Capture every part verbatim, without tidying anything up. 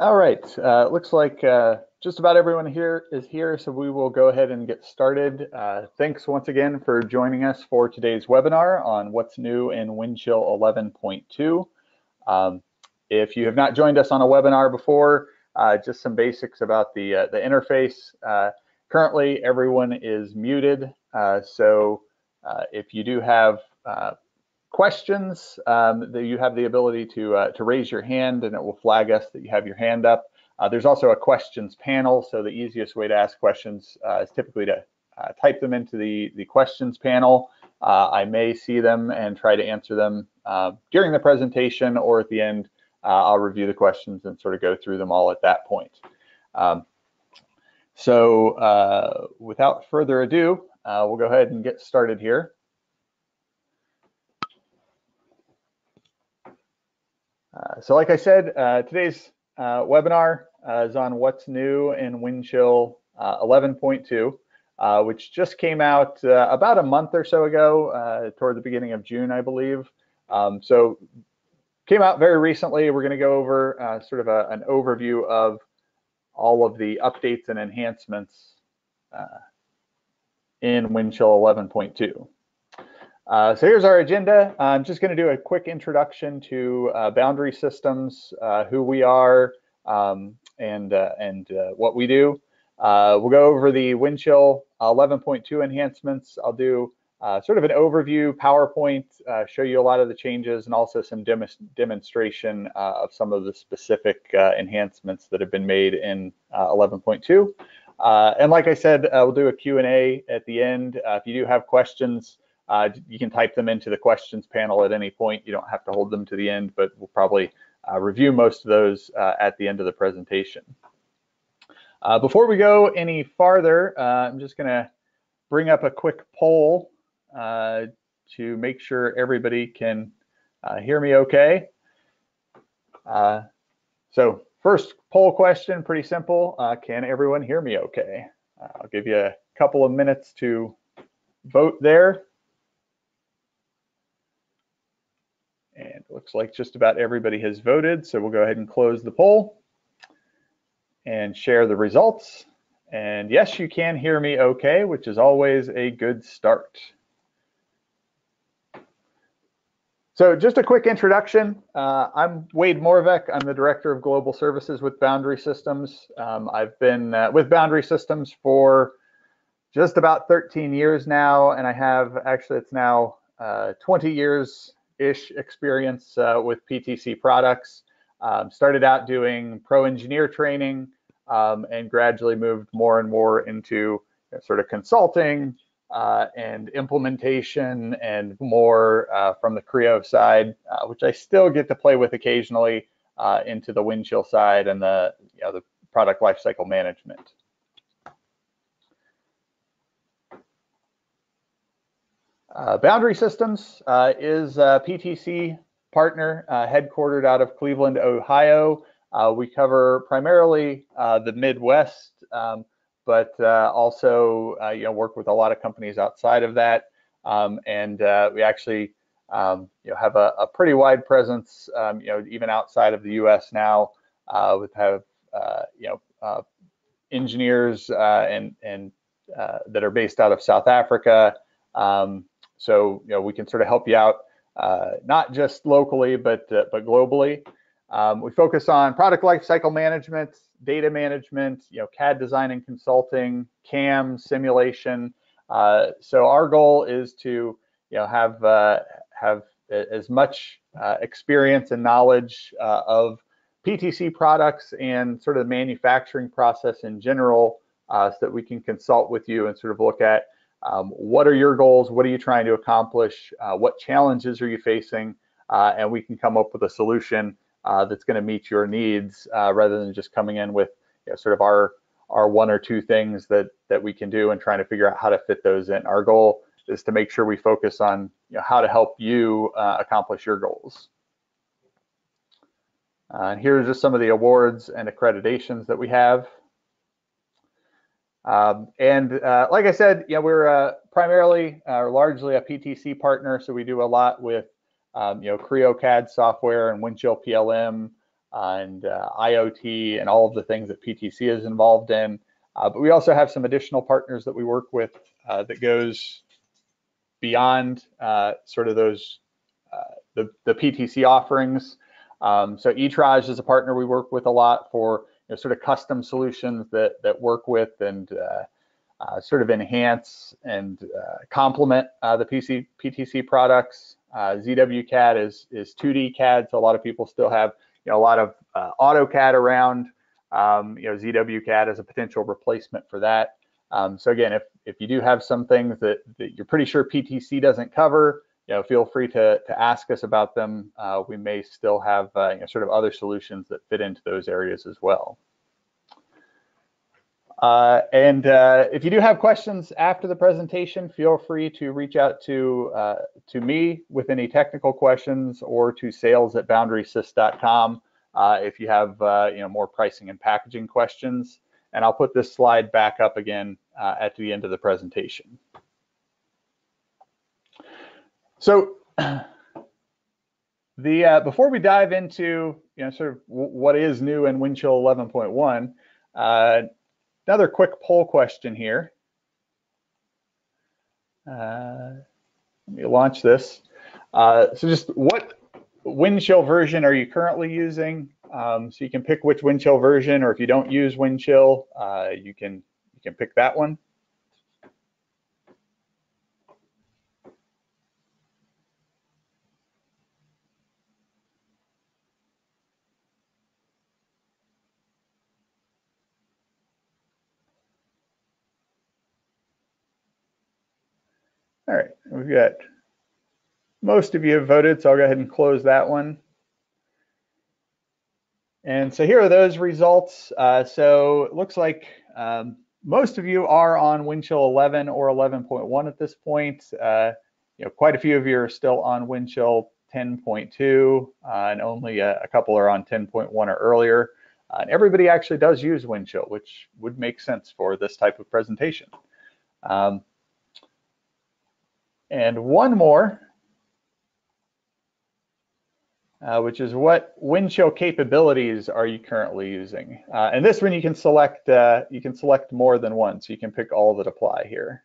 All right, uh, looks like uh, just about everyone here is here, so we will go ahead and get started. Uh, thanks once again for joining us for today's webinar on what's new in Windchill eleven point two. Um, if you have not joined us on a webinar before, uh, just some basics about the, uh, the interface. Uh, currently, everyone is muted, uh, so uh, if you do have uh, questions, um, that you have the ability to uh, to raise your hand, and it will flag us that you have your hand up. Uh, there's also a questions panel, so the easiest way to ask questions uh, is typically to uh, type them into the the questions panel. Uh, I may see them and try to answer them uh, during the presentation, or at the end. Uh, I'll review the questions and sort of go through them all at that point. Um, so uh, without further ado, uh, we'll go ahead and get started here. Uh, so like I said, uh, today's uh, webinar uh, is on what's new in Windchill uh, eleven point two, uh, which just came out uh, about a month or so ago, uh, toward the beginning of June, I believe. Um, so came out very recently. We're going to go over uh, sort of a, an overview of all of the updates and enhancements uh, in Windchill eleven point two. Uh, so here's our agenda. I'm just going to do a quick introduction to uh, Boundary Systems, uh, who we are, um, and uh, and uh, what we do. Uh, we'll go over the Windchill eleven point two enhancements. I'll do uh, sort of an overview PowerPoint, uh, show you a lot of the changes, and also some dem demonstration uh, of some of the specific uh, enhancements that have been made in uh, eleven point two. Uh, and like I said, uh, we'll do a Q and A at the end. Uh, if you do have questions, Uh, you can type them into the questions panel at any point. You don't have to hold them to the end, but we'll probably uh, review most of those uh, at the end of the presentation. Uh, before we go any farther, uh, I'm just going to bring up a quick poll uh, to make sure everybody can uh, hear me okay. Uh, so first poll question, pretty simple. Uh, can everyone hear me okay? Uh, I'll give you a couple of minutes to vote there. And it looks like just about everybody has voted, so we'll go ahead and close the poll and share the results. And yes, you can hear me okay, which is always a good start. So just a quick introduction. Uh, I'm Wade Moravec. I'm the Director of Global Services with Boundary Systems. Um, I've been uh, with Boundary Systems for just about thirteen years now, and I have, actually it's now uh, twenty years ish experience uh, with P T C products. Um, started out doing Pro Engineer training, um, and gradually moved more and more into, you know, sort of consulting uh, and implementation, and more uh, from the Creo side, uh, which I still get to play with occasionally, uh, into the Windchill side and the, you know, the product lifecycle management. Uh, Boundary Systems uh, is a P T C partner, uh, headquartered out of Cleveland, Ohio. Uh, we cover primarily uh, the Midwest, um, but uh, also uh, you know, work with a lot of companies outside of that. Um, and uh, we actually um, you know, have a, a pretty wide presence, um, you know, even outside of the U S now. Uh, we have uh, you know, uh, engineers uh, and and uh, that are based out of South Africa. Um, So, you know, we can sort of help you out, uh, not just locally, but uh, but globally. Um, we focus on product lifecycle management, data management, you know, C A D design and consulting, C A M, simulation. Uh, so our goal is to, you know, have uh, have as much uh, experience and knowledge uh, of P T C products and sort of the manufacturing process in general, uh, so that we can consult with you and sort of look at, Um, what are your goals? What are you trying to accomplish? Uh, what challenges are you facing? Uh, and we can come up with a solution uh, that's going to meet your needs, uh, rather than just coming in with, you know, sort of our our one or two things that that we can do and trying to figure out how to fit those in. Our goal is to make sure we focus on, you know, how to help you uh, accomplish your goals. Uh, and here are just some of the awards and accreditations that we have. Um, and uh, like I said, you know, we're uh, primarily or uh, largely a P T C partner, so we do a lot with um, you know, Creo C A D software and Windchill P L M, and uh, IoT and all of the things that P T C is involved in. Uh, but we also have some additional partners that we work with uh, that goes beyond uh, sort of those uh, the, the P T C offerings. Um, so eTraj is a partner we work with a lot for you know, sort of custom solutions that that work with and uh, uh, sort of enhance and uh, complement uh, the P T C products. Uh, Z W CAD is is two D C A D, so a lot of people still have you know a lot of uh, AutoCAD around. Um, you know, Z W CAD is a potential replacement for that. Um, so again, if if you do have some things that, that you're pretty sure P T C doesn't cover, you know, feel free to to ask us about them. Uh, we may still have uh, you know, sort of other solutions that fit into those areas as well. Uh, and uh, if you do have questions after the presentation, feel free to reach out to uh, to me with any technical questions or to sales at boundary sys dot com. Uh, if you have uh, you know more pricing and packaging questions. And I'll put this slide back up again uh, at the end of the presentation. So the uh, before we dive into you know sort of what is new in Windchill eleven point one, uh, another quick poll question here. Uh, let me launch this. Uh, so just what Windchill version are you currently using? Um, so you can pick which Windchill version, or if you don't use Windchill, uh, you can you can pick that one. All right, we've got most of you have voted, so I'll go ahead and close that one. And so here are those results. Uh, so it looks like um, most of you are on Windchill eleven or eleven point one at this point. Uh, you know, quite a few of you are still on Windchill ten point two, uh, and only a, a couple are on ten point one or earlier. Uh, and everybody actually does use Windchill, which would make sense for this type of presentation. Um, and one more. Uh, which is what Windchill capabilities are you currently using? Uh, and this one you can select uh, you can select more than one, so you can pick all that apply here.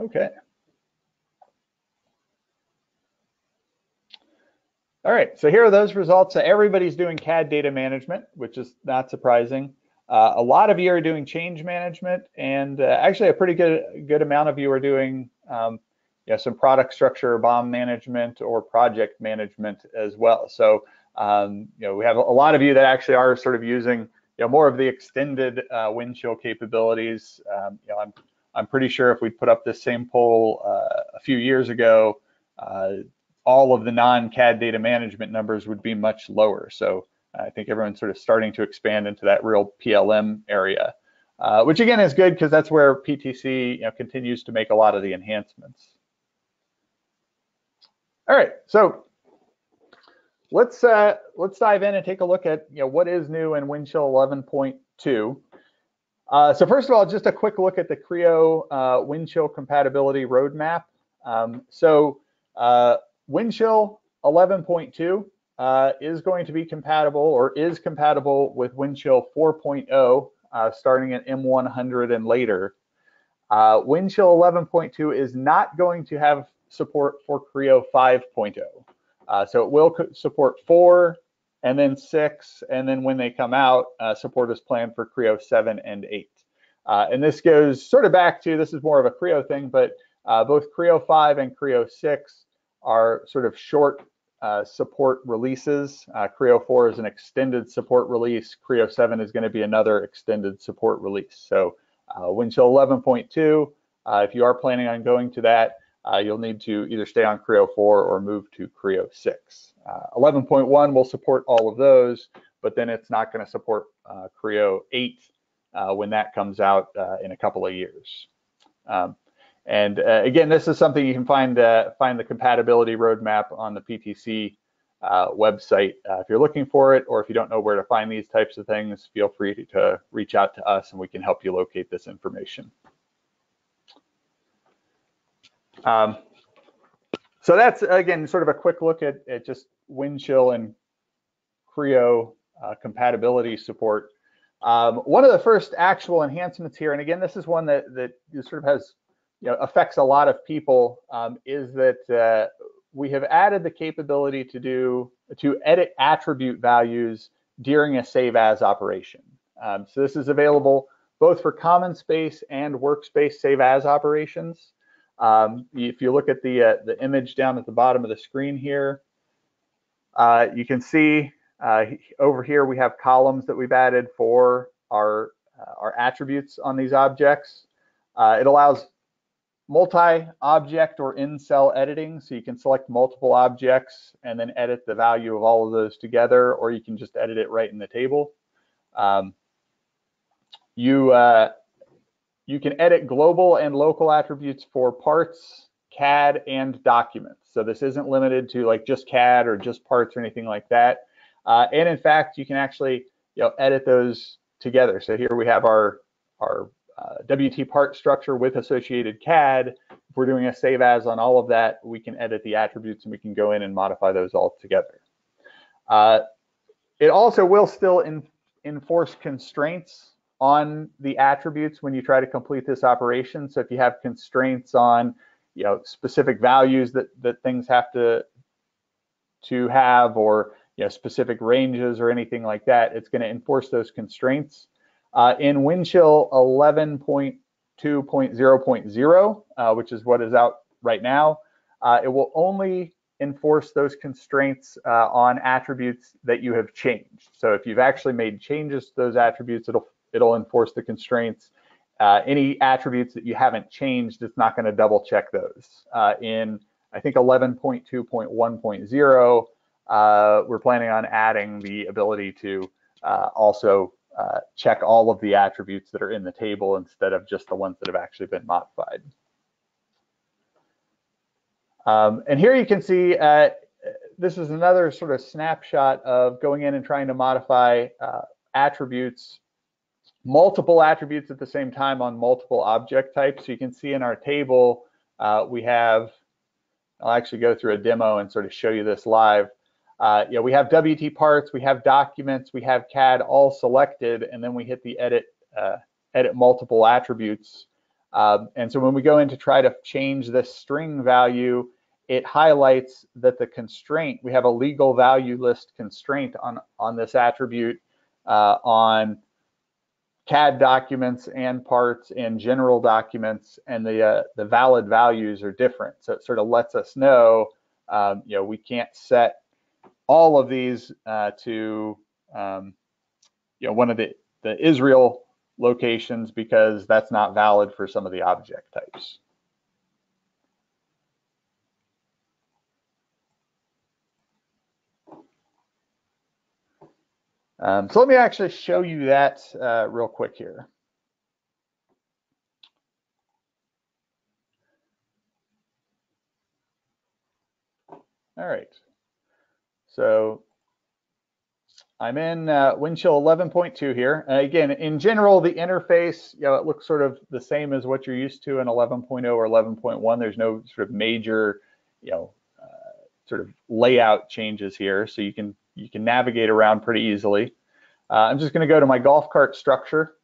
Okay. All right, so here are those results. So everybody's doing C A D data management, which is not surprising. Uh, a lot of you are doing change management, and uh, actually a pretty good good amount of you are doing um, you know, some product structure, B O M management, or project management as well. So um, you know, we have a lot of you that actually are sort of using you know, more of the extended uh, Windchill capabilities. Um, you know, I'm I'm pretty sure if we put up this same poll uh, a few years ago, uh, all of the non-C A D data management numbers would be much lower. So I think everyone's sort of starting to expand into that real P L M area, uh, which again is good because that's where P T C you know, continues to make a lot of the enhancements. All right, so let's uh, let's dive in and take a look at you know what is new in Windchill eleven point two. Uh, so first of all, just a quick look at the Creo uh, Windchill compatibility roadmap. Um, so uh, Windchill eleven point two uh, is going to be compatible or is compatible with Windchill four point oh uh, starting at M one hundred and later. Uh, Windchill eleven point two is not going to have support for Creo five point oh. Uh, so it will support four, and then six, and then when they come out, uh, support is planned for Creo seven and eight. Uh, and this goes sort of back to, this is more of a Creo thing, but uh, both Creo five and Creo six are sort of short uh, support releases. Uh, Creo four is an extended support release. Creo seven is gonna be another extended support release. So uh, Windchill eleven point two, uh, if you are planning on going to that, Uh, you'll need to either stay on Creo four or move to Creo six. eleven point one uh, will support all of those, but then it's not going to support uh, Creo eight uh, when that comes out uh, in a couple of years. Um, And uh, again, this is something you can find, uh, find the compatibility roadmap on the P T C uh, website uh, if you're looking for it, or if you don't know where to find these types of things, feel free to, to reach out to us and we can help you locate this information. Um, so that's, again, sort of a quick look at, at just Windchill and Creo uh, compatibility support. Um, one of the first actual enhancements here, and again, this is one that, that sort of has, you know, affects a lot of people, um, is that uh, we have added the capability to do to edit attribute values during a save as operation. Um, so this is available both for common space and workspace save as operations. Um, if you look at the uh, the image down at the bottom of the screen here, uh, you can see uh, over here we have columns that we've added for our uh, our attributes on these objects. Uh, it allows multi-object or in-cell editing, so you can select multiple objects and then edit the value of all of those together, or you can just edit it right in the table. Um, you uh, You can edit global and local attributes for parts, C A D, and documents. So this isn't limited to like just C A D or just parts or anything like that. Uh, and in fact, you can actually, you know, edit those together. So here we have our, our uh, W T part structure with associated C A D. If we're doing a save as on all of that, we can edit the attributes and we can go in and modify those all together. Uh, it also will still in, enforce constraints on the attributes when you try to complete this operation. So if you have constraints on, you know, specific values that, that things have to, to have, or, you know, specific ranges or anything like that, it's going to enforce those constraints. Uh, in Windchill eleven point two point zero point zero, uh, which is what is out right now, uh, it will only enforce those constraints uh, on attributes that you have changed. So if you've actually made changes to those attributes, it'll It'll enforce the constraints. Uh, any attributes that you haven't changed, it's not going to double check those. Uh, in, I think, eleven point two point one point zero, uh, we're planning on adding the ability to uh, also uh, check all of the attributes that are in the table instead of just the ones that have actually been modified. Um, and here you can see, uh, this is another sort of snapshot of going in and trying to modify uh, attributes, multiple attributes at the same time on multiple object types. So you can see in our table, uh, we have, I'll actually go through a demo and sort of show you this live. Uh, yeah, we have W T parts, we have documents, we have C A D all selected, and then we hit the edit, uh, edit multiple attributes. Um, and so when we go in to try to change this string value, it highlights that the constraint, we have a legal value list constraint on, on this attribute uh, on C A D documents and parts and general documents, and the uh, the valid values are different. So it sort of lets us know, um, you know, we can't set all of these uh, to, um, you know, one of the, the Israel locations, because that's not valid for some of the object types. Um, so let me actually show you that uh, real quick here. All right. So I'm in uh, Windchill eleven point two here. Uh, again, in general, the interface, you know, it looks sort of the same as what you're used to in eleven point oh or eleven point one. There's no sort of major, you know, uh, sort of layout changes here, so you can you can navigate around pretty easily. Uh, I'm just going to go to my golf cart structure.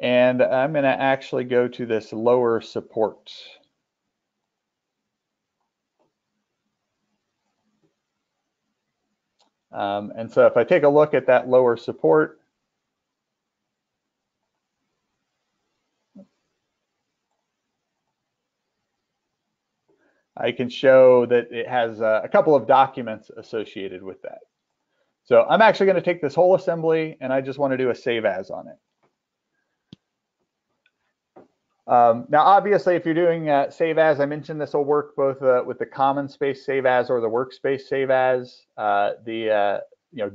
And I'm going to actually go to this lower support. Um, and so if I take a look at that lower support, I can show that it has a couple of documents associated with that. So I'm actually going to take this whole assembly and I just want to do a save as on it. Um, now, obviously, if you're doing uh, save as, I mentioned this will work both uh, with the common space save as or the workspace save as. Uh, the uh, you know,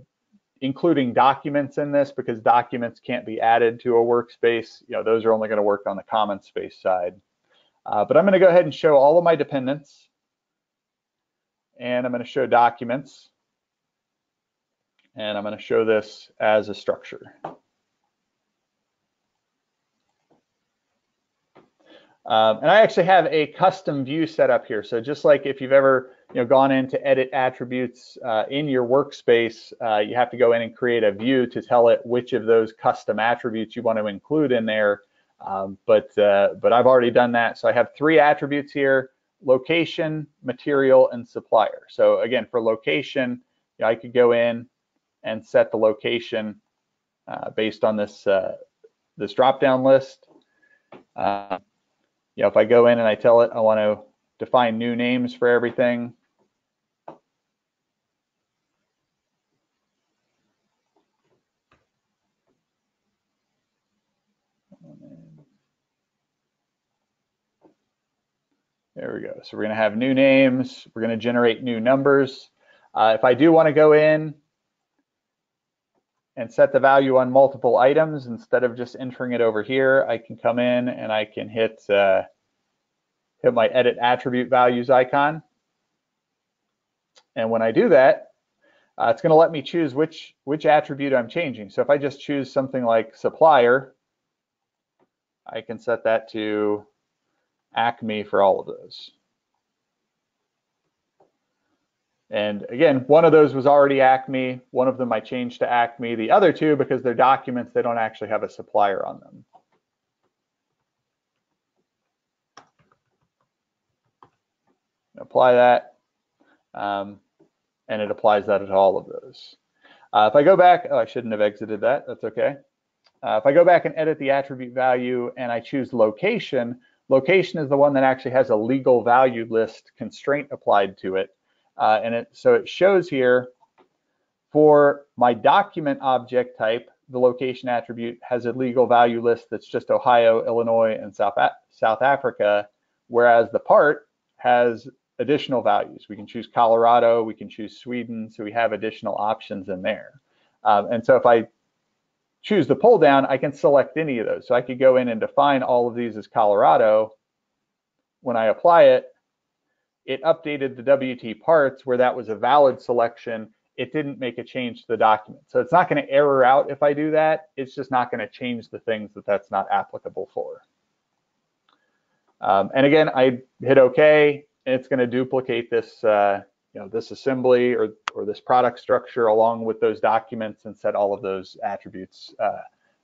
including documents in this, because documents can't be added to a workspace. You know, those are only going to work on the common space side. Uh, but I'm going to go ahead and show all of my dependents, and I'm going to show documents, and I'm going to show this as a structure. Um, and I actually have a custom view set up here. So just like if you've ever you know, gone in to edit attributes uh, in your workspace, uh, you have to go in and create a view to tell it which of those custom attributes you want to include in there. Um, but, uh, but I've already done that. So I have three attributes here: location, material, and supplier. So again, for location, you know, I could go in and set the location uh, based on this, uh, this drop-down list. Uh, You know, if I go in and I tell it I want to define new names for everything, there we go. So we're going to have new names. We're going to generate new numbers. Uh, if I do want to go in and set the value on multiple items, instead of just entering it over here, I can come in and I can hit uh, hit my edit attribute values icon. And when I do that, uh, it's gonna let me choose which, which attribute I'm changing. So if I just choose something like supplier, I can set that to Acme for all of those. And again, one of those was already Acme. One of them I changed to Acme. The other two, because they're documents, they don't actually have a supplier on them. Apply that, um, and it applies that to all of those. Uh, if I go back, oh, I shouldn't have exited that. That's okay. Uh, if I go back and edit the attribute value and I choose location, location is the one that actually has a legal value list constraint applied to it. Uh, and it, so it shows here for my document object type, the location attribute has a legal value list that's just Ohio, Illinois, and South, South Africa, whereas the part has additional values. We can choose Colorado, we can choose Sweden, so we have additional options in there. Um, and so if I choose the pull down, I can select any of those. So I could go in and define all of these as Colorado. When I apply it, it updated the W T parts where that was a valid selection. It didn't make a change to the document. So it's not going to error out if I do that. It's just not going to change the things that that's not applicable for. Um, and again, I hit OK, and it's going to duplicate this, uh, you know, this assembly or, or this product structure along with those documents and set all of those attributes uh,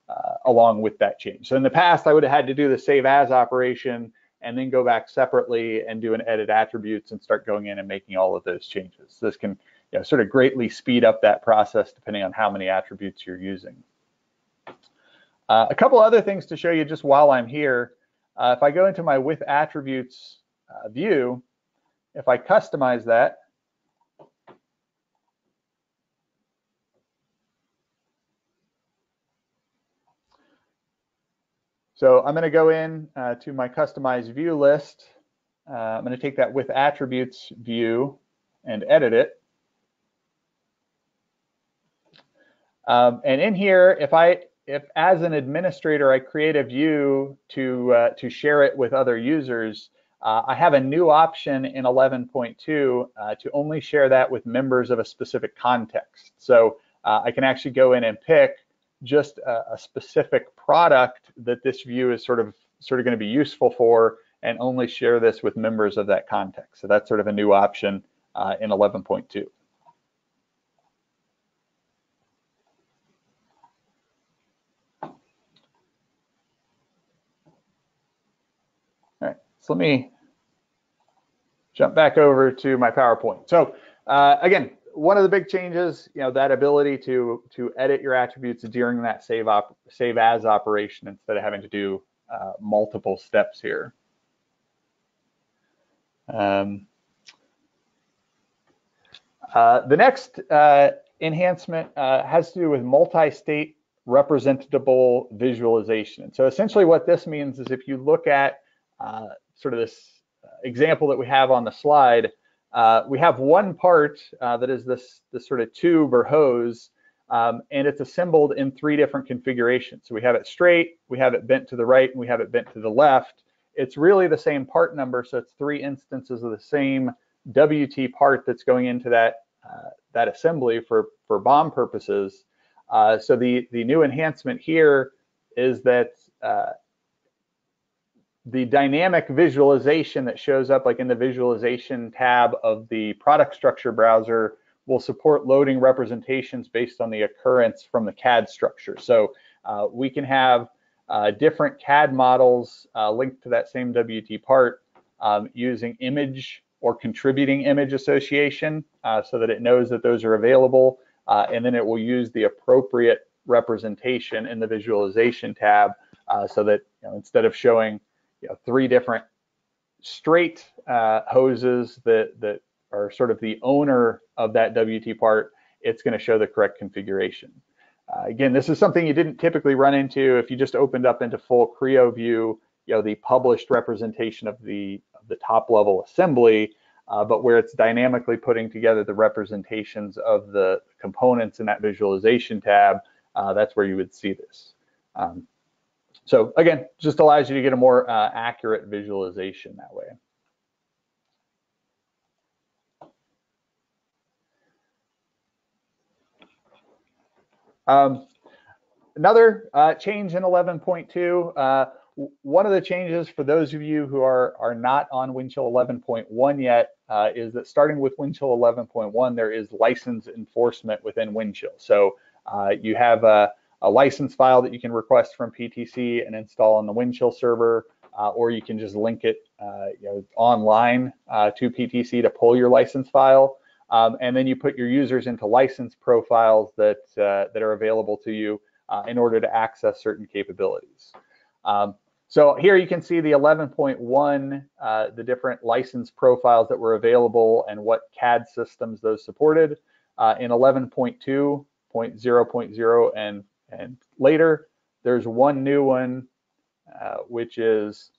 uh, along with that change. So in the past, I would have had to do the save as operation and then go back separately and do an edit attributes and start going in and making all of those changes. This can you know, sort of greatly speed up that process depending on how many attributes you're using. Uh, a couple other things to show you just while I'm here. Uh, if I go into my with attributes uh, view, if I customize that, so I'm going to go in uh, to my customized view list. Uh, I'm going to take that with attributes view and edit it. Um, and in here, if I, if as an administrator I create a view to uh, to share it with other users, uh, I have a new option in eleven point two uh, to only share that with members of a specific context. So uh, I can actually go in and pick just a, a specific product that this view is sort of sort of going to be useful for, and only share this with members of that context. So that's sort of a new option uh, in eleven point two. All right, so let me jump back over to my PowerPoint. So uh, again, one of the big changes, you know, that ability to to edit your attributes during that save op save as operation instead of having to do uh, multiple steps here. Um, uh, the next uh, enhancement uh, has to do with multi-state representable visualization. And so essentially what this means is if you look at uh, sort of this example that we have on the slide, uh, we have one part uh, that is this, this sort of tube or hose, um, and it's assembled in three different configurations. So we have it straight, we have it bent to the right, and we have it bent to the left. It's really the same part number, so it's three instances of the same W T part that's going into that uh, that assembly for, for B O M purposes. Uh, so the, the new enhancement here is that uh, the dynamic visualization that shows up like in the visualization tab of the product structure browser will support loading representations based on the occurrence from the C A D structure. So uh, we can have uh, different C A D models uh, linked to that same W T part um, using image or contributing image association uh, so that it knows that those are available. Uh, and then it will use the appropriate representation in the visualization tab uh, so that, you know, instead of showing, you know, three different straight uh, hoses that, that are sort of the owner of that W T part, it's going to show the correct configuration. Uh, again, this is something you didn't typically run into if you just opened up into full Creo view, you know, the published representation of the, of the top level assembly. Uh, but where it's dynamically putting together the representations of the components in that visualization tab, uh, that's where you would see this. Um, so again, just allows you to get a more uh, accurate visualization that way. Um, another uh, change in eleven point two, uh, one of the changes for those of you who are, are not on Windchill eleven point one yet uh, is that starting with Windchill eleven point one, there is license enforcement within Windchill. So uh, you have a, a license file that you can request from P T C and install on the Windchill server, uh, or you can just link it uh, you know, online uh, to P T C to pull your license file. Um, and then you put your users into license profiles that, uh, that are available to you uh, in order to access certain capabilities. Um, So here you can see the eleven point one, uh, the different license profiles that were available and what C A D systems those supported. Uh, in eleven point two, point zero point zero and, and later, there's one new one, uh, which is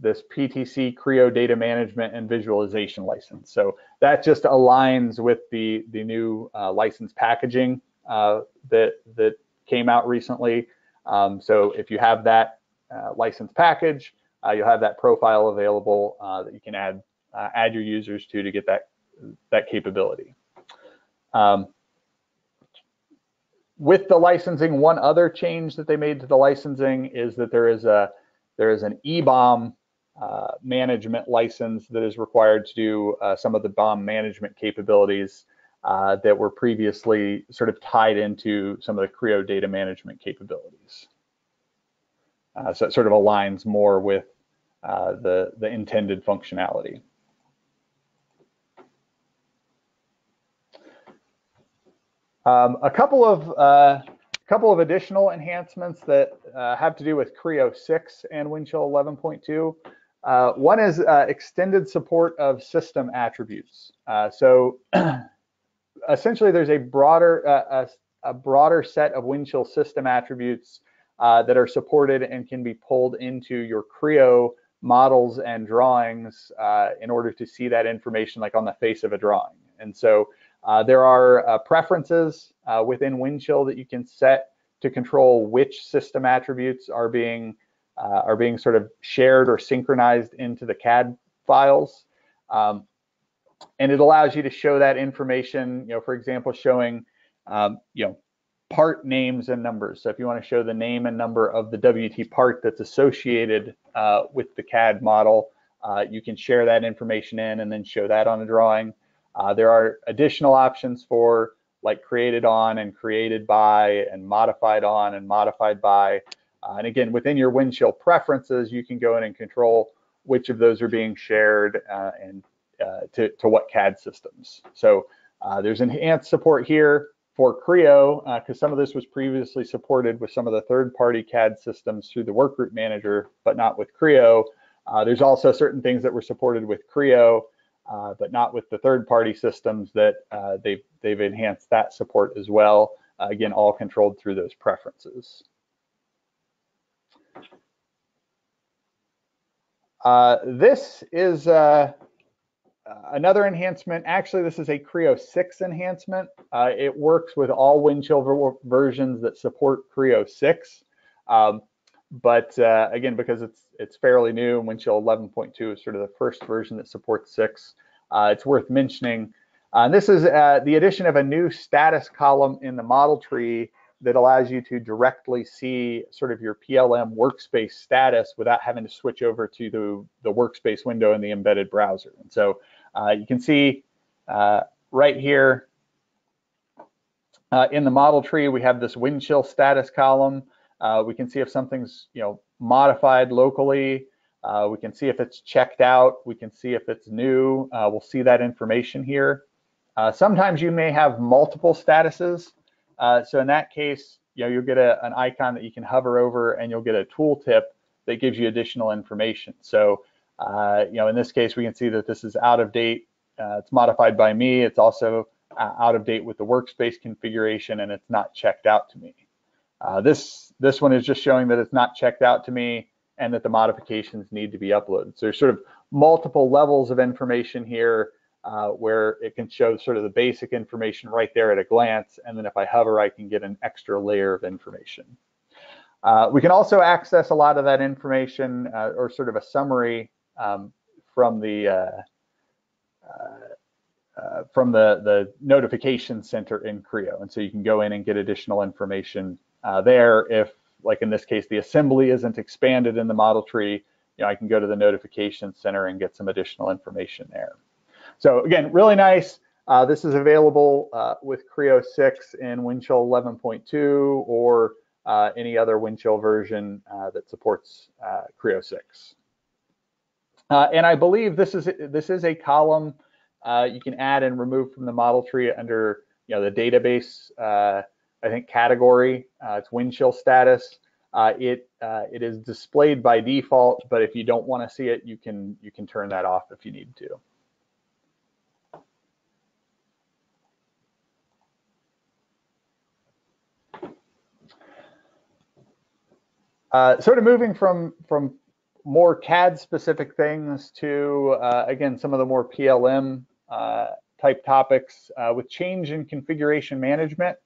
this P T C Creo Data Management and Visualization License. So that just aligns with the, the new uh, license packaging uh, that, that came out recently. Um, so if you have that Uh, license package, uh, you'll have that profile available uh, that you can add uh, add your users to to get that that capability. Um, with the licensing, one other change that they made to the licensing is that there is a there is an e B O M uh, management license that is required to do uh, some of the B O M management capabilities uh, that were previously sort of tied into some of the Creo data management capabilities. Uh, so it sort of aligns more with uh, the, the intended functionality. Um, a couple of uh, couple of additional enhancements that uh, have to do with Creo six and Windchill eleven point two. Uh, one is uh, extended support of system attributes. Uh, so essentially, there's a broader uh, a, a broader set of Windchill system attributes Uh, that are supported and can be pulled into your Creo models and drawings uh, in order to see that information like on the face of a drawing. And so uh, there are uh, preferences uh, within Windchill that you can set to control which system attributes are being uh, are being sort of shared or synchronized into the C A D files. Um, and it allows you to show that information, you know, for example, showing, um, you know, part names and numbers. So if you want to show the name and number of the W T part that's associated uh, with the C A D model, uh, you can share that information in and then show that on a drawing. Uh, there are additional options for like created on and created by and modified on and modified by. Uh, and again, within your Windchill preferences, you can go in and control which of those are being shared uh, and uh, to, to what C A D systems. So uh, there's enhanced support here for Creo, because uh, some of this was previously supported with some of the third-party C A D systems through the Workgroup Manager, but not with Creo. Uh, there's also certain things that were supported with Creo, uh, but not with the third-party systems that uh, they've, they've enhanced that support as well. Uh, again, all controlled through those preferences. Uh, this is uh, another enhancement. Actually, this is a Creo six enhancement. Uh, it works with all Windchill versions that support Creo six. Um, but uh, again, because it's it's fairly new, Windchill eleven point two is sort of the first version that supports six. Uh, it's worth mentioning. Uh, this is uh, the addition of a new status column in the model tree that allows you to directly see sort of your P L M workspace status without having to switch over to the, the workspace window in the embedded browser. And so uh, you can see uh, right here uh, in the model tree, we have this Windchill status column. Uh, we can see if something's you know modified locally. Uh, we can see if it's checked out. We can see if it's new. Uh, we'll see that information here. Uh, sometimes you may have multiple statuses. Uh, so in that case, you know, you'll get a, an icon that you can hover over and you'll get a tooltip that gives you additional information. So, uh, you know, in this case, we can see that this is out of date. Uh, it's modified by me. It's also uh, out of date with the workspace configuration, and it's not checked out to me. Uh, this, this one is just showing that it's not checked out to me and that the modifications need to be uploaded. So there's sort of multiple levels of information here. Uh, where it can show sort of the basic information right there at a glance. And then if I hover, I can get an extra layer of information. Uh, we can also access a lot of that information uh, or sort of a summary um, from the uh, uh, uh, from the, the notification center in Creo. And so you can go in and get additional information uh, there. If, like in this case, the assembly isn't expanded in the model tree, you know, I can go to the notification center and get some additional information there. So again, really nice. Uh, this is available uh, with Creo six in Windchill eleven point two or uh, any other Windchill version uh, that supports uh, Creo six. Uh, and I believe this is this is a column uh, you can add and remove from the model tree under you know the database uh, I think category. Uh, it's Windchill status. Uh, it uh, it is displayed by default, but if you don't want to see it, you can you can turn that off if you need to. Uh, sort of moving from from more C A D specific things to uh, again some of the more P L M uh, type topics uh, with change in configuration management.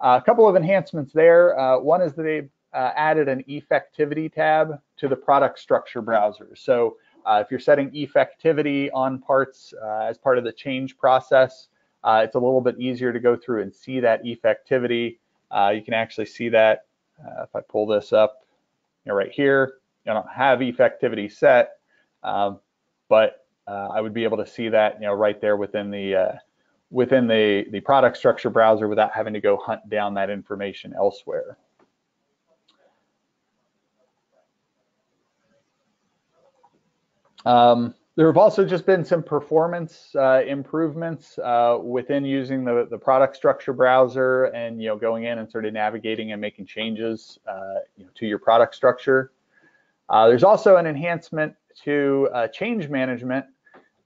Uh, a couple of enhancements there. Uh, one is that they've uh, added an effectivity tab to the product structure browser. So uh, if you're setting effectivity on parts uh, as part of the change process, uh, it's a little bit easier to go through and see that effectivity. Uh, you can actually see that uh, if I pull this up. You know, right here, I don't have effectivity set, um, but uh, I would be able to see that, you know, right there within the uh, within the the product structure browser without having to go hunt down that information elsewhere. Um, there have also just been some performance uh, improvements uh, within using the the product structure browser, and you know going in and sort of navigating and making changes uh, you know, to your product structure. Uh, there's also an enhancement to uh, change management,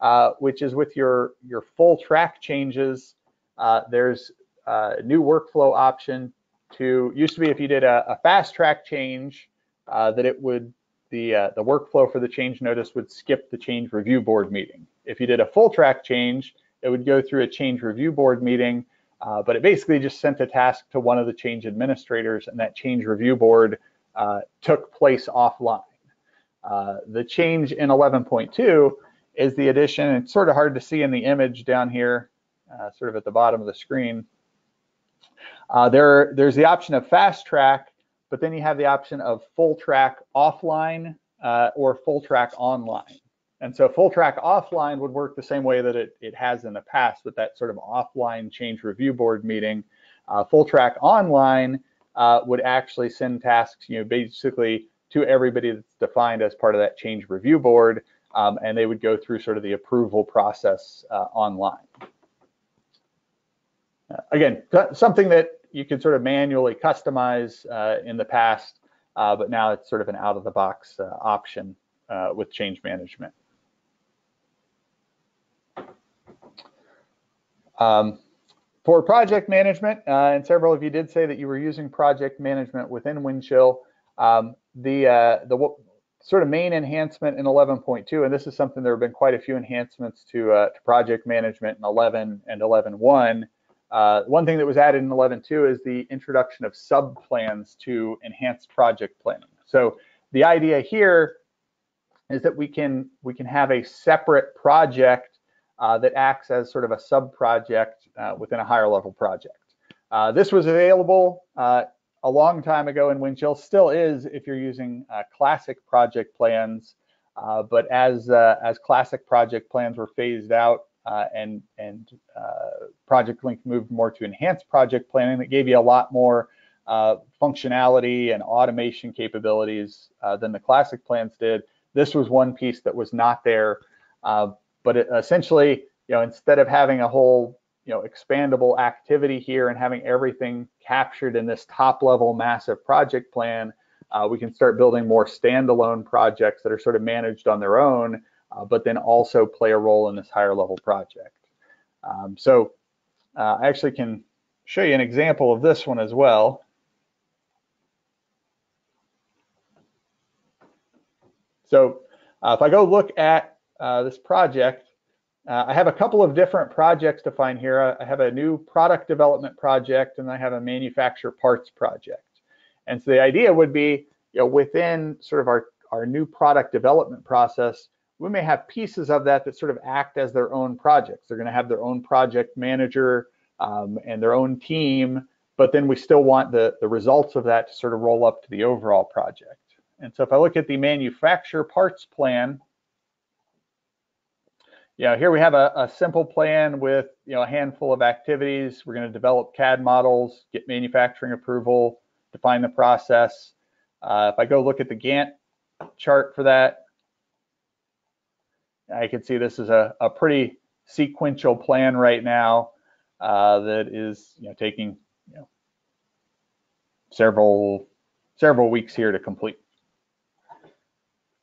uh, which is with your your full track changes. Uh, there's a new workflow option to used to be if you did a, a fast track change uh, that it would. The, uh, the workflow for the change notice would skip the change review board meeting. If you did a full track change, it would go through a change review board meeting, uh, but it basically just sent a task to one of the change administrators, and that change review board uh, took place offline. Uh, the change in eleven point two is the addition, and it's sort of hard to see in the image down here, uh, sort of at the bottom of the screen. Uh, there, there's the option of fast track, but then you have the option of full track offline uh, or full track online. And so full track offline would work the same way that it, it has in the past with that sort of offline change review board meeting. Uh, full track online uh, would actually send tasks, you know, basically to everybody that's defined as part of that change review board, um, and they would go through sort of the approval process uh, online. Uh, again, something that you can sort of manually customize uh, in the past, uh, but now it's sort of an out-of-the-box uh, option uh, with change management. Um, For project management, uh, and several of you did say that you were using project management within Windchill, um, the uh, the sort of main enhancement in eleven point two, and this is something there have been quite a few enhancements to, uh, to project management in eleven and eleven point one. Uh, one thing that was added in eleven point two is the introduction of subplans to enhance project planning. So the idea here is that we can we can have a separate project uh, that acts as sort of a sub-project uh, within a higher level project. Uh, this was available uh, a long time ago in Windchill, still is if you're using uh, classic project plans, uh, but as, uh, as classic project plans were phased out uh, and, and uh, PartsLink moved more to enhanced project planning, that gave you a lot more uh, functionality and automation capabilities uh, than the classic plans did. This was one piece that was not there, uh, but it essentially, you know, instead of having a whole, you know, expandable activity here and having everything captured in this top-level massive project plan, uh, we can start building more standalone projects that are sort of managed on their own, uh, but then also play a role in this higher-level project. Um, so uh, I actually can show you an example of this one as well. So uh, if I go look at uh, this project, uh, I have a couple of different projects to find here. I have a new product development project, and I have a manufacture parts project. And so the idea would be, you know, within sort of our, our new product development process, we may have pieces of that that sort of act as their own projects. They're gonna have their own project manager um, and their own team, but then we still want the, the results of that to sort of roll up to the overall project. And so if I look at the manufacture parts plan, you know, here we have a, a simple plan with, you know, a handful of activities. We're going to develop C A D models, get manufacturing approval, define the process. Uh, if I go look at the Gantt chart for that, I can see this is a, a pretty sequential plan right now uh, that is, you know, taking, you know, several, several weeks here to complete.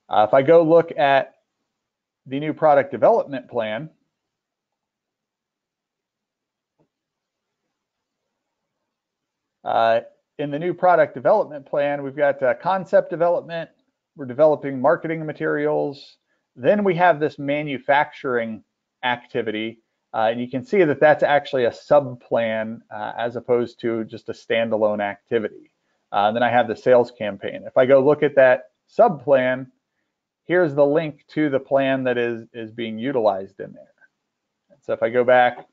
Uh, if I go look at the new product development plan, uh, in the new product development plan, we've got uh, concept development, we're developing marketing materials, then we have this manufacturing activity, uh, and you can see that that's actually a sub-plan uh, as opposed to just a standalone activity. Uh, and then I have the sales campaign. If I go look at that sub-plan, here's the link to the plan that is, is being utilized in there. And so if I go back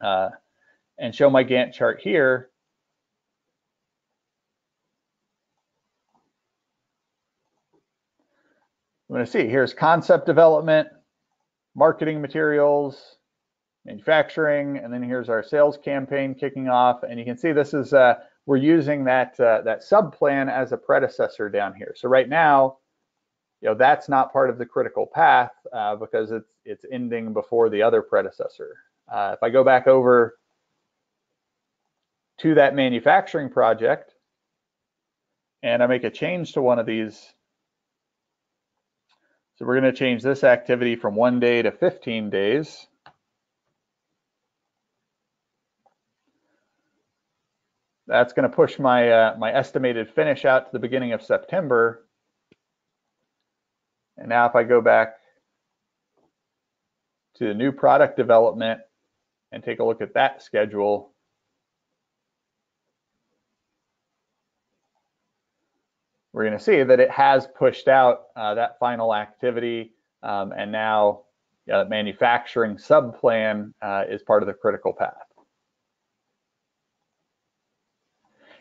uh, and show my Gantt chart here, I'm gonna see here's concept development, marketing materials, manufacturing, and then here's our sales campaign kicking off. And you can see this is, uh, we're using that, uh, that sub-plan as a predecessor down here. So right now, you know, that's not part of the critical path uh, because it's it's ending before the other predecessor. Uh, if I go back over to that manufacturing project and I make a change to one of these, so we're going to change this activity from one day to fifteen days. That's going to push my uh, my estimated finish out to the beginning of September. And now if I go back to the new product development and take a look at that schedule, we're going to see that it has pushed out uh, that final activity. Um, and now, you know, that manufacturing subplan uh, is part of the critical path.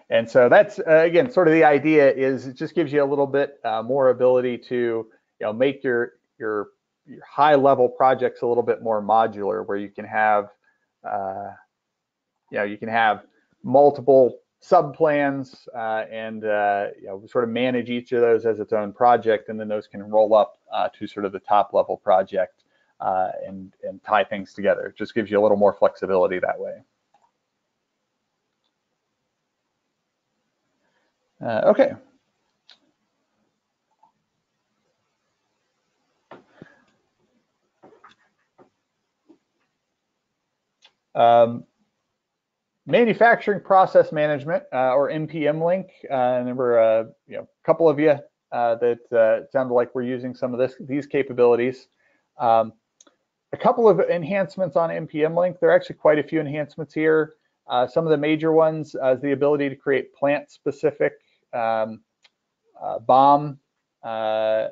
And so that's, uh, again, sort of the idea is it just gives you a little bit uh, more ability to, you know, make your, your your high level projects a little bit more modular, where you can have uh, you know, you can have multiple sub plans uh, and uh, you know, sort of manage each of those as its own project, and then those can roll up uh, to sort of the top level project uh, and and tie things together. It just gives you a little more flexibility that way. Uh, okay. Um, Manufacturing process management, uh, or M P M link. Uh, and there were a uh, you know, couple of you uh, that uh, sounded like we're using some of this, these capabilities. Um, a couple of enhancements on M P M link. There are actually quite a few enhancements here. Uh, some of the major ones uh, is the ability to create plant-specific um, uh, B O M uh,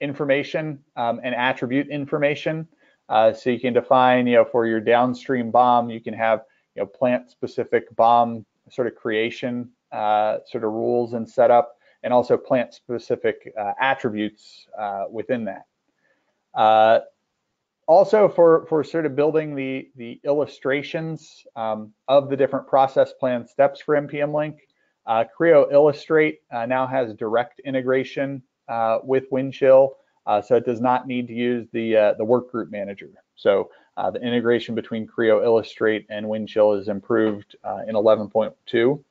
information um, and attribute information. Uh, so you can define, you know, for your downstream B O M, you can have, you know, plant-specific B O M sort of creation, uh, sort of rules and setup, and also plant-specific uh, attributes uh, within that. Uh, also, for for sort of building the the illustrations um, of the different process plan steps for M P M Link, uh, Creo Illustrate uh, now has direct integration uh, with Windchill. Uh, so it does not need to use the uh, the Workgroup Manager. So uh, the integration between Creo Illustrate and Windchill is improved uh, in eleven point two.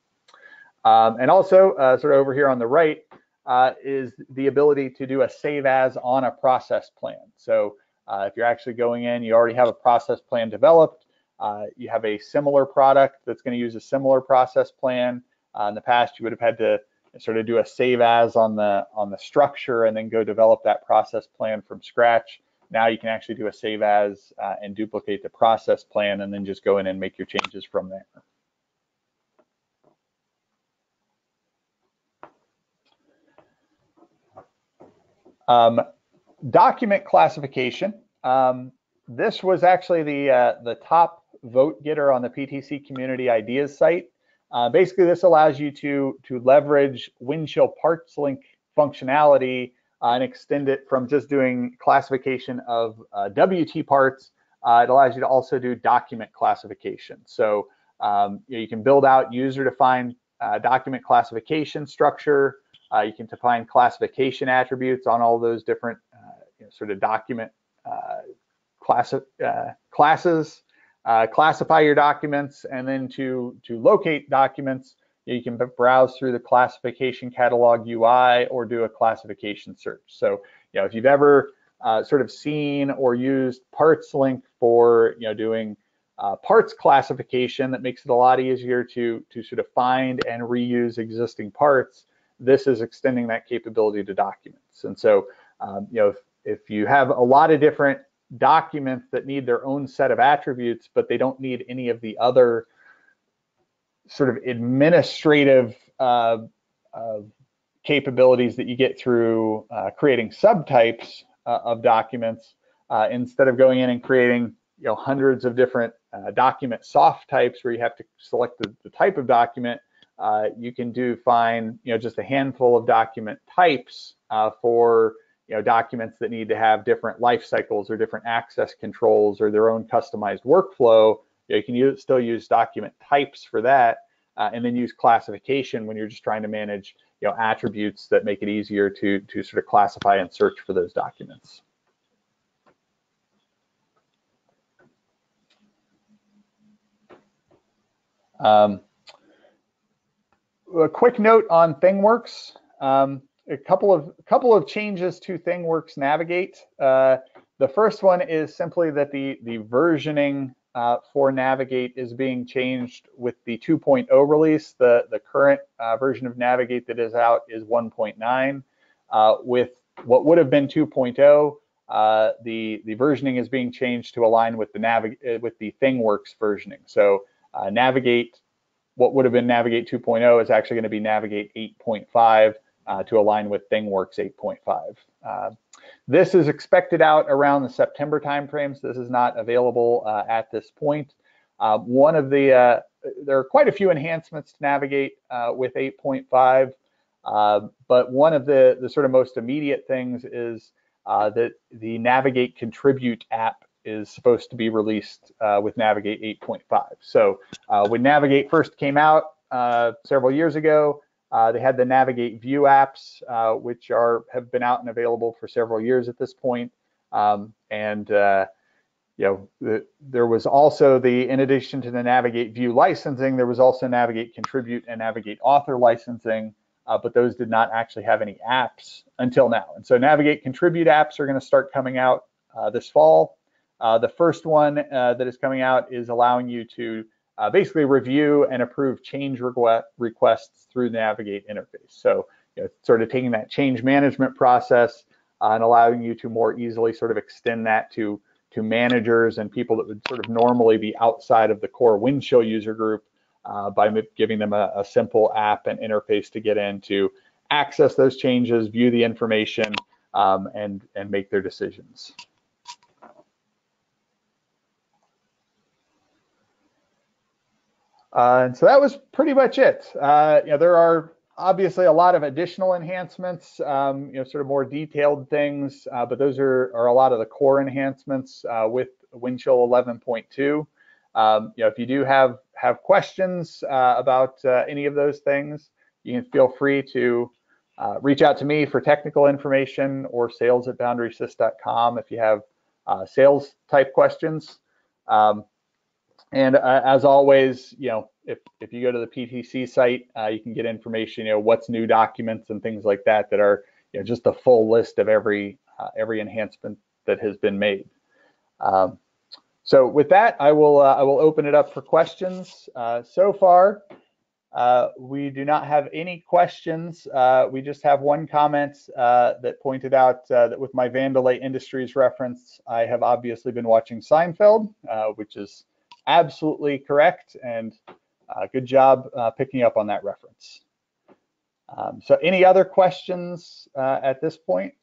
Um, and also, uh, sort of over here on the right, uh, is the ability to do a save as on a process plan. So uh, if you're actually going in, you already have a process plan developed, uh, you have a similar product that's going to use a similar process plan. Uh, in the past, you would have had to sort of do a save as on the on the structure and then go develop that process plan from scratch. Now you can actually do a save as uh, and duplicate the process plan and then just go in and make your changes from there. Um, document classification. Um, this was actually the uh, the top vote getter on the P T C Community Ideas site. Uh, basically, this allows you to to leverage Windchill PartsLink functionality uh, and extend it from just doing classification of uh, W T parts. Uh, it allows you to also do document classification. So um, you know, you can build out user-defined uh, document classification structure. Uh, you can define classification attributes on all those different uh, you know, sort of document uh, class uh, classes. Uh, classify your documents, and then to to locate documents, you can browse through the classification catalog U I or do a classification search. So, you know, if you've ever uh, sort of seen or used PartsLink for, you know, doing uh, parts classification, that makes it a lot easier to to sort of find and reuse existing parts. This is extending that capability to documents. And so, um, you know, if, if you have a lot of different documents that need their own set of attributes, but they don't need any of the other sort of administrative uh, uh, capabilities that you get through uh, creating subtypes uh, of documents. Uh, instead of going in and creating, you know, hundreds of different uh, document soft types where you have to select the, the type of document, uh, you can do find, you know, just a handful of document types uh, for, you know, documents that need to have different life cycles or different access controls or their own customized workflow. You know, you can use, still use document types for that, uh, and then use classification when you're just trying to manage, you know, attributes that make it easier to to sort of classify and search for those documents. Um, a quick note on ThingWorx. Um, A couple of couple of changes to ThingWorx Navigate. Uh, the first one is simply that the the versioning uh, for Navigate is being changed with the two point oh release. The the current uh, version of Navigate that is out is one point nine. Uh, with what would have been two point oh, uh, the the versioning is being changed to align with the Navig with the ThingWorx versioning. So uh, Navigate, what would have been Navigate two point oh, is actually going to be Navigate eight point five. Uh, to align with ThingWorx eight point five. Uh, this is expected out around the September timeframe, so this is not available uh, at this point. Uh, one of the, uh, there are quite a few enhancements to Navigate uh, with eight point five, uh, but one of the, the sort of most immediate things is uh, that the Navigate Contribute app is supposed to be released uh, with Navigate eight point five. So uh, when Navigate first came out uh, several years ago, Uh, they had the Navigate View apps, uh, which are have been out and available for several years at this point. Um, and uh, you know, the, there was also the, in addition to the Navigate View licensing, there was also Navigate Contribute and Navigate Author licensing, uh, but those did not actually have any apps until now. And so Navigate Contribute apps are going to start coming out uh, this fall. Uh, the first one uh, that is coming out is allowing you to uh, basically review and approve change requests through the Navigate interface. So, you know, sort of taking that change management process uh, and allowing you to more easily sort of extend that to to managers and people that would sort of normally be outside of the core Windchill user group uh, by giving them a, a simple app and interface to get in to access those changes, view the information, um, and, and make their decisions. Uh, and so that was pretty much it. Uh, you know, there are obviously a lot of additional enhancements, um, you know, sort of more detailed things, uh, but those are, are a lot of the core enhancements uh, with Windchill eleven point two. Um, you know, if you do have, have questions uh, about uh, any of those things, you can feel free to uh, reach out to me for technical information or sales at boundary sys dot com if you have uh, sales type questions. Um, And uh, as always, you know, if, if you go to the P T C site, uh, you can get information, you know, what's new documents and things like that that are, you know, just a full list of every uh, every enhancement that has been made. Um, so with that, I will uh, I will open it up for questions. Uh, so far, uh, we do not have any questions. Uh, we just have one comment uh, that pointed out uh, that with my Vandalay Industries reference, I have obviously been watching Seinfeld, uh, which is absolutely correct, and uh, good job uh, picking up on that reference. Um, so any other questions uh, at this point?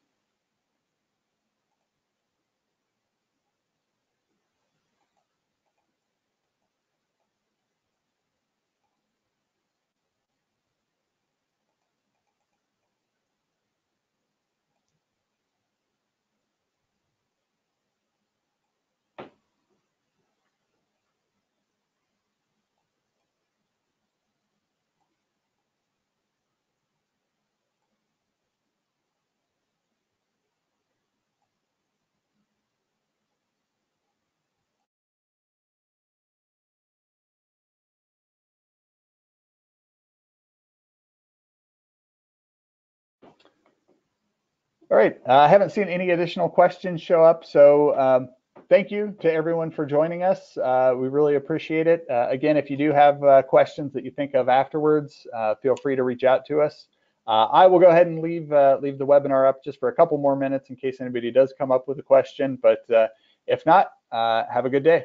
All right, uh, I haven't seen any additional questions show up, so um, thank you to everyone for joining us. Uh, we really appreciate it. Uh, again, if you do have uh, questions that you think of afterwards, uh, feel free to reach out to us. Uh, I will go ahead and leave, uh, leave the webinar up just for a couple more minutes in case anybody does come up with a question, but uh, if not, uh, have a good day.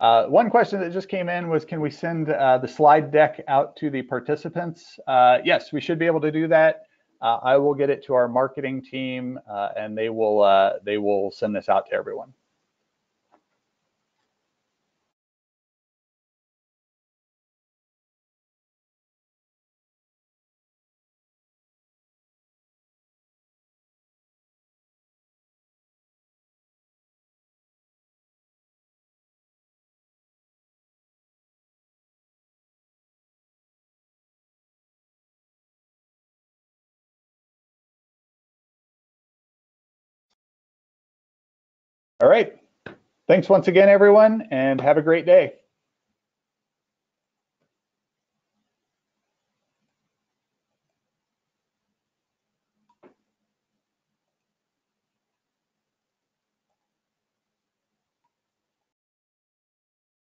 Uh, one question that just came in was, can we send uh, the slide deck out to the participants? Uh, yes, we should be able to do that. Uh, I will get it to our marketing team, uh, and they will uh, they will send this out to everyone. All right. Thanks once again, everyone, and have a great day.